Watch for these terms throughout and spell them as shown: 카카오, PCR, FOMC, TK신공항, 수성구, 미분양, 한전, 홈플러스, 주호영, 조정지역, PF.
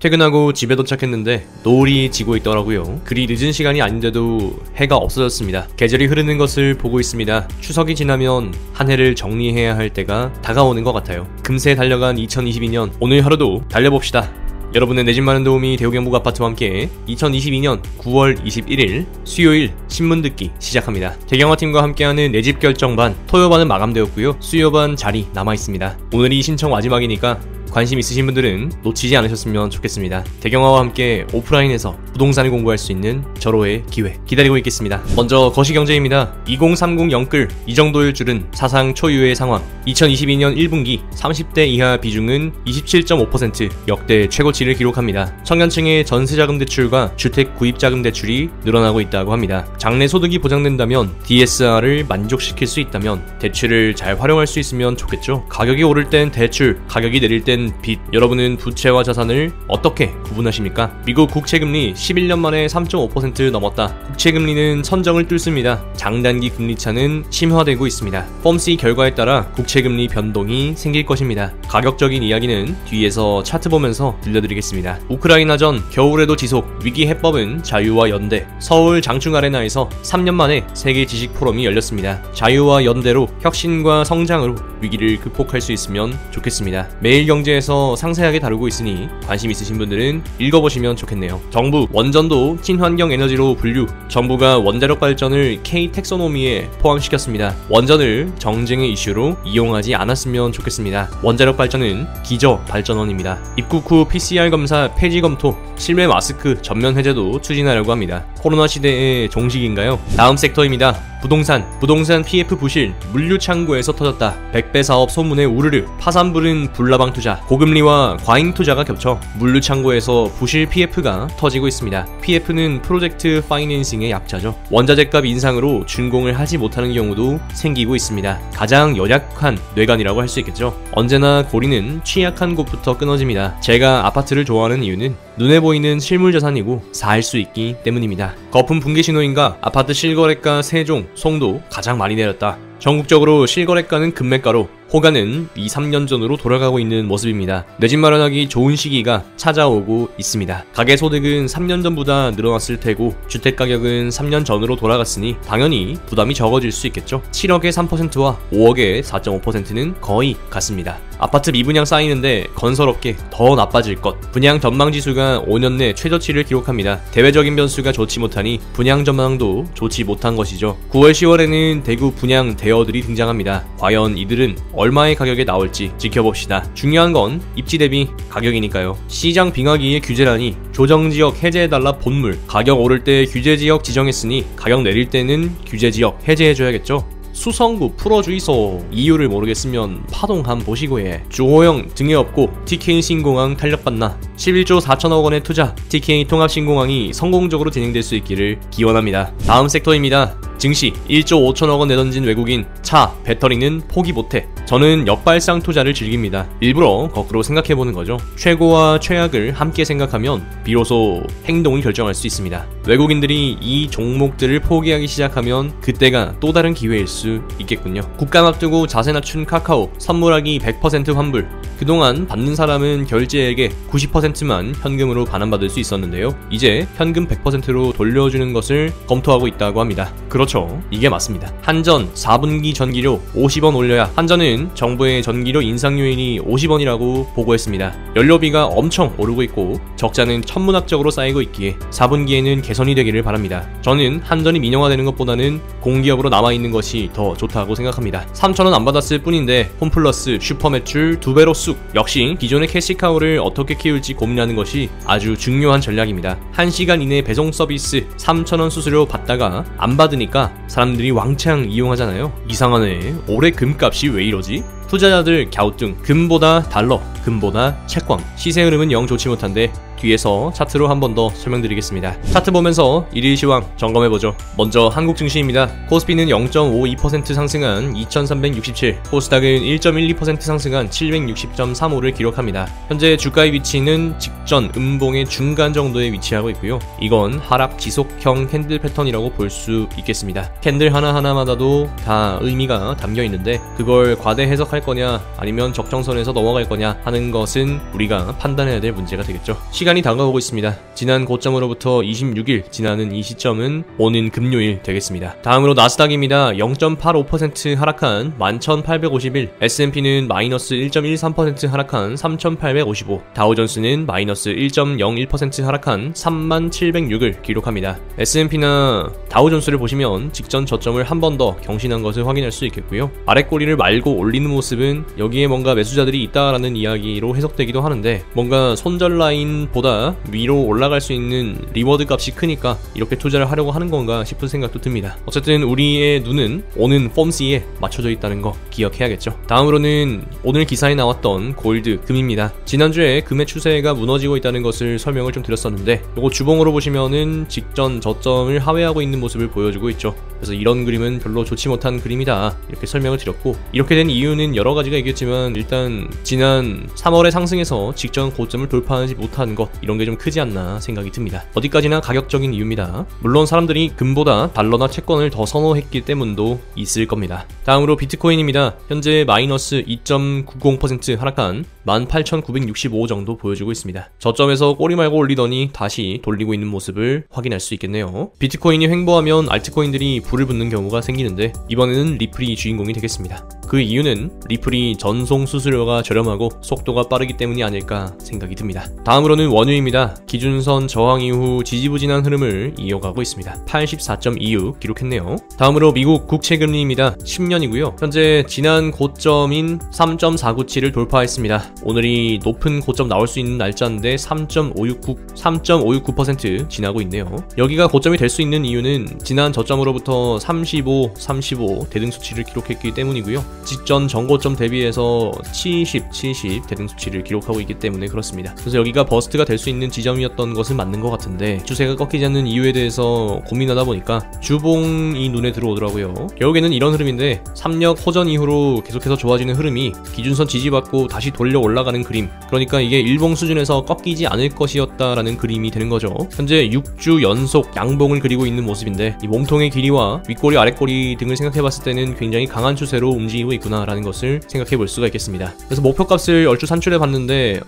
퇴근하고 집에 도착했는데 노을이 지고 있더라고요. 그리 늦은 시간이 아닌데도 해가 없어졌습니다. 계절이 흐르는 것을 보고 있습니다. 추석이 지나면 한 해를 정리해야 할 때가 다가오는 것 같아요. 금세 달려간 2022년, 오늘 하루도 달려봅시다. 여러분의 내 집 마련 도우미 대우경북 아파트와 함께 2022년 9월 21일 수요일 신문 듣기 시작합니다. 개경화팀과 함께하는 내 집 결정반, 토요반은 마감되었고요. 수요반 자리 남아있습니다. 오늘이 신청 마지막이니까 관심 있으신 분들은 놓치지 않으셨으면 좋겠습니다. 대경화와 함께 오프라인에서 부동산을 공부할 수 있는 절호의 기회 기다리고 있겠습니다. 먼저 거시경제입니다. 2030 영끌, 이 정도일 줄은 사상 초유의 상황. 2022년 1분기 30대 이하 비중은 27.5%, 역대 최고치를 기록합니다. 청년층의 전세자금 대출과 주택 구입자금 대출이 늘어나고 있다고 합니다. 장래 소득이 보장된다면, DSR을 만족시킬 수 있다면 대출을 잘 활용할 수 있으면 좋겠죠. 가격이 오를 땐 대출, 가격이 내릴 땐 빚. 여러분은 부채와 자산을 어떻게 구분하십니까? 미국 국채금리 11년 만에 3.5% 넘었다. 국채금리는 천정을 뚫습니다. 장단기 금리차는 심화되고 있습니다. FOMC 결과에 따라 국채금리 변동이 생길 것입니다. 가격적인 이야기는 뒤에서 차트 보면서 들려드리겠습니다. 우크라이나전, 겨울에도 지속, 위기 해법은 자유와 연대. 서울 장충 아레나에서 3년 만에 세계 지식 포럼이 열렸습니다. 자유와 연대로, 혁신과 성장으로 위기를 극복할 수 있으면 좋겠습니다. 매일 경제 에서 상세하게 다루고 있으니 관심 있으신 분들은 읽어보시면 좋겠네요. 정부, 원전도 친환경 에너지로 분류. 정부가 원자력 발전을 K-택소노미에 포함시켰습니다. 원전을 정쟁의 이슈로 이용하지 않았으면 좋겠습니다. 원자력 발전은 기저 발전원입니다. 입국 후 PCR 검사 폐지 검토, 실외 마스크 전면 해제도 추진하려고 합니다. 코로나 시대의 종식인가요? 다음 섹터입니다. 부동산 PF 부실, 물류 창고에서 터졌다. 100배 사업 소문에 우르르, 파산불은 불나방 투자. 고금리와 과잉 투자가 겹쳐 물류 창고에서 부실 PF가 터지고 있습니다. PF는 프로젝트 파이낸싱의 약자죠. 원자재값 인상으로 준공을 하지 못하는 경우도 생기고 있습니다. 가장 연약한 뇌관이라고 할 수 있겠죠. 언제나 고리는 취약한 곳부터 끊어집니다. 제가 아파트를 좋아하는 이유는 눈에 보이는 실물 자산이고 살 수 있기 때문입니다. 거품 붕괴 신호인가? 아파트 실거래가 세종, 송도 가장 많이 내렸다. 전국적으로 실거래가는 급매가로, 호가는 2-3년 전으로 돌아가고 있는 모습입니다. 내 집 마련하기 좋은 시기가 찾아오고 있습니다. 가계소득은 3년 전보다 늘어났을 테고 주택가격은 3년 전으로 돌아갔으니 당연히 부담이 적어질 수 있겠죠. 7억의 3%와 5억의 4.5%는 거의 같습니다. 아파트 미분양 쌓이는데 건설업계 더 나빠질 것. 분양 전망지수가 5년 내 최저치를 기록합니다. 대외적인 변수가 좋지 못하니 분양 전망도 좋지 못한 것이죠. 9월, 10월에는 대구 분양 대어들이 등장합니다. 과연 이들은 얼마의 가격에 나올지 지켜봅시다. 중요한 건 입지 대비 가격이니까요. 시장 빙하기의 규제라니, 조정지역 해제해달라 본물. 가격 오를 때 규제지역 지정했으니 가격 내릴 때는 규제지역 해제해줘야겠죠. 수성구 풀어주이소. 이유를 모르겠으면 파동함 보시고 해. 주호영 등에 업고 TK신공항 탄력받나. 11조 4천억 원의 투자, TK통합신공항이 성공적으로 진행될 수 있기를 기원합니다. 다음 섹터입니다. 증시 1조 5천억 원 내던진 외국인, 차, 배터리는 포기 못해. 저는 역발상 투자를 즐깁니다. 일부러 거꾸로 생각해보는 거죠. 최고와 최악을 함께 생각하면 비로소 행동을 결정할 수 있습니다. 외국인들이 이 종목들을 포기하기 시작하면 그때가 또 다른 기회일 수 있겠군요. 국감 앞두고 자세 낮춘 카카오, 선물하기 100% 환불. 그동안 받는 사람은 결제액의 90%만 현금으로 반환받을 수 있었는데요. 이제 현금 100%로 돌려주는 것을 검토하고 있다고 합니다. 그렇죠, 이게 맞습니다. 한전 4분기 전기료 50원 올려야. 한전은 정부의 전기료 인상 요인이 50원이라고 보고했습니다. 연료비가 엄청 오르고 있고 적자는 천문학적으로 쌓이고 있기에 4분기에는 개선이 되기를 바랍니다. 저는 한전이 민영화되는 것보다는 공기업으로 남아있는 것이 더 좋다고 생각합니다. 3,000원 안 받았을 뿐인데 홈플러스 슈퍼 매출 2배로 쑥. 역시 기존의 캐시카우를 어떻게 키울지 고민하는 것이 아주 중요한 전략입니다. 1시간 이내 배송 서비스 3,000원 수수료 받다가 안 받으니까 사람들이 왕창 이용하잖아요. 이상하네, 올해 금값이 왜 이러지? 투자자들 갸우뚱. 금보다 달러, 금보다 채권. 시세 흐름은 영 좋지 못한데 뒤에서 차트로 한 번 더 설명드리겠습니다. 차트 보면서 일일시황 점검해보죠. 먼저 한국 증시입니다. 코스피는 0.52% 상승한 2367, 코스닥은 1.12% 상승한 760.35를 기록합니다. 현재 주가의 위치는 직전 음봉의 중간 정도에 위치하고 있고요. 이건 하락 지속형 캔들 패턴이라고 볼 수 있겠습니다. 캔들 하나하나마다도 다 의미가 담겨있는데 그걸 과대 해석할 할 거냐 아니면 적정선에서 넘어갈 거냐 하는 것은 우리가 판단해야 될 문제가 되겠죠. 시간이 다가오고 있습니다. 지난 고점으로부터 26일 지나는 이 시점은 오는 금요일 되겠습니다. 다음으로 나스닥입니다. 0.85% 하락한 11,851, S&P는 마이너스 1.13% 하락한 3,855, 다우존스는 마이너스 1.01% 하락한 37,600을 기록합니다. S&P나 다우존스를 보시면 직전 저점을 한 번 더 경신한 것을 확인할 수 있겠고요. 아랫꼬리를 말고 올리는 모습은 여기에 뭔가 매수자들이 있다라는 이야기로 해석되기도 하는데, 뭔가 손절 라인보다 위로 올라갈 수 있는 리워드 값이 크니까 이렇게 투자를 하려고 하는 건가 싶은 생각도 듭니다. 어쨌든 우리의 눈은 오는 FOMC에 맞춰져 있다는 거 기억해야겠죠. 다음으로는 오늘 기사에 나왔던 골드, 금입니다. 지난주에 금의 추세가 무너지고 있다는 것을 설명을 좀 드렸었는데, 요거 주봉으로 보시면은 직전 저점을 하회하고 있는 모습을 보여주고 있죠. 그래서 이런 그림은 별로 좋지 못한 그림이다, 이렇게 설명을 드렸고, 이렇게 된 이유는 여러 가지가 있겠지만 일단 지난 3월의 상승에서 직전 고점을 돌파하지 못한 것, 이런 게 좀 크지 않나 생각이 듭니다. 어디까지나 가격적인 이유입니다. 물론 사람들이 금보다 달러나 채권을 더 선호했기 때문도 있을 겁니다. 다음으로 비트코인입니다. 현재 마이너스 2.90% 하락한 18,965 정도 보여주고 있습니다. 저점에서 꼬리 말고 올리더니 다시 돌리고 있는 모습을 확인할 수 있겠네요. 비트코인이 횡보하면 알트코인들이 불을 붙는 경우가 생기는데, 이번에는 리플이 주인공이 되겠습니다. 그 이유는 리플이 전송 수수료가 저렴하고 속도가 빠르기 때문이 아닐까 생각이 듭니다. 다음으로는 원유입니다. 기준선 저항 이후 지지부진한 흐름을 이어가고 있습니다. 84.26 기록했네요. 다음으로 미국 국채금리입니다. 10년이고요. 현재 지난 고점인 3.497을 돌파했습니다. 오늘이 높은 고점 나올 수 있는 날짜인데 3.569% 지나고 있네요. 여기가 고점이 될 수 있는 이유는 지난 저점으로부터 35, 35 대등 수치를 기록했기 때문이고요. 직전 전고점 대비해서 70, 70 대등 수치를 기록하고 있기 때문에 그렇습니다. 그래서 여기가 버스트가 될 수 있는 지점이었던 것은 맞는 것 같은데, 추세가 꺾이지 않는 이유에 대해서 고민하다 보니까 주봉이 눈에 들어오더라고요. 결국에는 이런 흐름인데, 3력 호전 이후로 계속해서 좋아지는 흐름이 기준선 지지받고 다시 돌려 올라가는 그림, 그러니까 이게 일봉 수준에서 꺾이지 않을 것이었다라는 그림이 되는 거죠. 현재 6주 연속 양봉을 그리고 있는 모습인데, 이 몸통의 길이와 윗꼬리 아랫꼬리 등을 생각해봤을 때는 굉장히 강한 추세로 움직이고 있구나라는 것을 생각해 볼 수가 있겠습니다. 그래서 목표값을 얼추 산출해 봤는데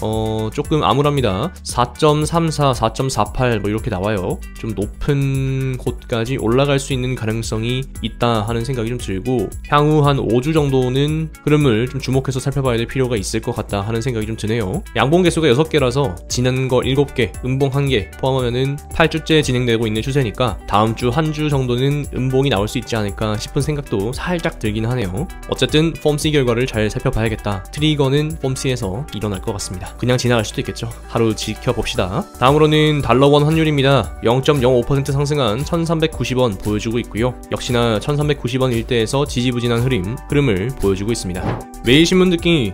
조금 암울합니다. 4.34, 4.48 뭐 이렇게 나와요. 좀 높은 곳까지 올라갈 수 있는 가능성이 있다 하는 생각이 좀 들고, 향후 한 5주 정도는 흐름을 좀 주목해서 살펴봐야 될 필요가 있을 것 같다 하는 생각이 좀 드네요. 양봉 개수가 6개라서 지난 거 7개, 음봉 1개 포함하면은 8주째 진행되고 있는 추세니까 다음 주 한 주 정도는 음봉이 나올 수 있지 않을까 싶은 생각도 살짝 들긴 하네요. 어쨌든 FOMC 결과를 잘 살펴봐야겠다. 트리거는 FOMC에서 일어날 것 같습니다. 그냥 지나갈 수도 있겠죠. 하루 지켜봅시다. 다음으로는 달러원 환율입니다. 0.05% 상승한 1,390원 보여주고 있고요. 역시나 1,390원 일대에서 지지부진한 흐름을 보여주고 있습니다. 매일신문 듣기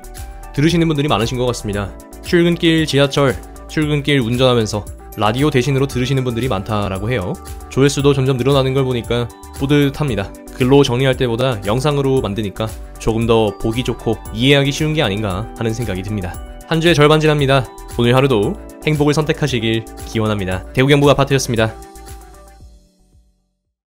들으시는 분들이 많으신 것 같습니다. 출근길 지하철, 출근길 운전하면서 라디오 대신으로 들으시는 분들이 많다라고 해요. 조회수도 점점 늘어나는 걸 보니까 뿌듯합니다. 글로 정리할 때보다 영상으로 만드니까 조금 더 보기 좋고 이해하기 쉬운 게 아닌가 하는 생각이 듭니다. 한 주의 절반 지납니다. 오늘 하루도 행복을 선택하시길 기원합니다. 대구경북아파트였습니다.